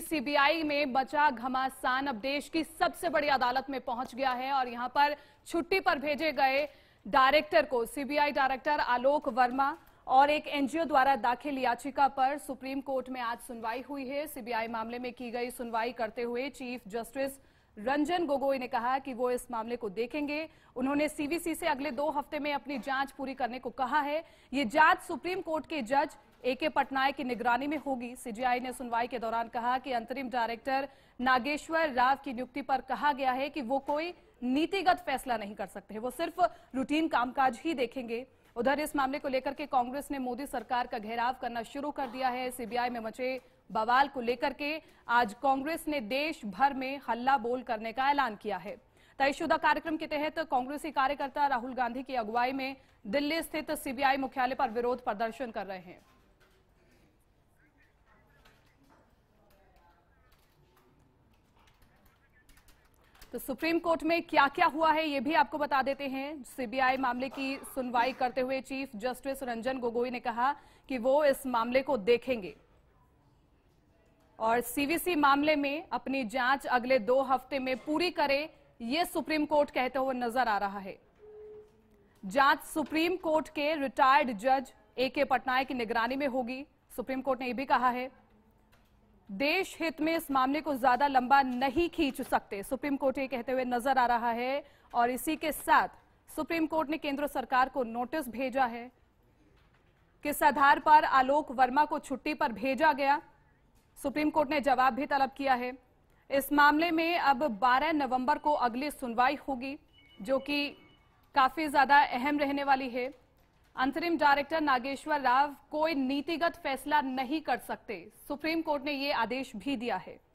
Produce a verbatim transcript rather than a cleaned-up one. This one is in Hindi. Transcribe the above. सीबीआई में बचा घमासान अब देश की सबसे बड़ी अदालत में पहुंच गया है और यहां पर छुट्टी पर भेजे गए डायरेक्टर को सीबीआई डायरेक्टर आलोक वर्मा और एक एनजीओ द्वारा दाखिल याचिका पर सुप्रीम कोर्ट में आज सुनवाई हुई है। सीबीआई मामले में की गई सुनवाई करते हुए चीफ जस्टिस रंजन गोगोई ने कहा कि वो इस मामले को देखेंगे। उन्होंने सीवीसी से अगले दो हफ्ते में अपनी जांच पूरी करने को कहा है। ये जांच सुप्रीम कोर्ट के जज ए के पटनायक की निगरानी में होगी। सीबीआई ने सुनवाई के दौरान कहा कि अंतरिम डायरेक्टर नागेश्वर राव की नियुक्ति पर कहा गया है कि वो कोई नीतिगत फैसला नहीं कर सकते, वो सिर्फ रूटीन कामकाज ही देखेंगे। उधर इस मामले को लेकर के कांग्रेस ने मोदी सरकार का घेराव करना शुरू कर दिया है। सीबीआई में मचे बवाल को लेकर के आज कांग्रेस ने देश भर में हल्ला बोल करने का ऐलान किया है। तयशुदा कार्यक्रम के तहत कांग्रेसी कार्यकर्ता राहुल गांधी की अगुवाई में दिल्ली स्थित सीबीआई मुख्यालय पर विरोध प्रदर्शन कर रहे हैं। तो सुप्रीम कोर्ट में क्या क्या हुआ है ये भी आपको बता देते हैं। सीबीआई मामले की सुनवाई करते हुए चीफ जस्टिस रंजन गोगोई ने कहा कि वो इस मामले को देखेंगे और सीवीसी मामले में अपनी जांच अगले दो हफ्ते में पूरी करे, ये सुप्रीम कोर्ट कहते हुए नजर आ रहा है। जांच सुप्रीम कोर्ट के रिटायर्ड जज ए के पटनायक की निगरानी में होगी। सुप्रीम कोर्ट ने यह भी कहा है देश हित में इस मामले को ज्यादा लंबा नहीं खींच सकते, सुप्रीम कोर्ट ये कहते हुए नजर आ रहा है। और इसी के साथ सुप्रीम कोर्ट ने केंद्र सरकार को नोटिस भेजा है। किस आधार पर आलोक वर्मा को छुट्टी पर भेजा गया, सुप्रीम कोर्ट ने जवाब भी तलब किया है। इस मामले में अब बारह नवंबर को अगली सुनवाई होगी जो कि काफी ज्यादा अहम रहने वाली है। अंतरिम डायरेक्टर नागेश्वर राव कोई नीतिगत फैसला नहीं कर सकते, सुप्रीम कोर्ट ने ये आदेश भी दिया है।